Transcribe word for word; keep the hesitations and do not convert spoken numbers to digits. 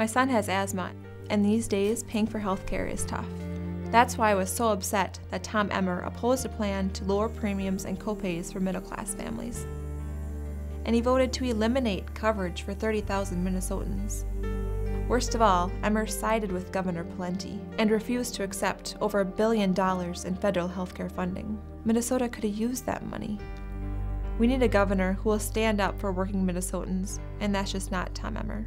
My son has asthma, and these days paying for health care is tough. That's why I was so upset that Tom Emmer opposed a plan to lower premiums and copays for middle-class families. And he voted to eliminate coverage for thirty thousand Minnesotans. Worst of all, Emmer sided with Governor Pawlenty and refused to accept over a billion dollars in federal health care funding. Minnesota could have used that money. We need a governor who will stand up for working Minnesotans, and that's just not Tom Emmer.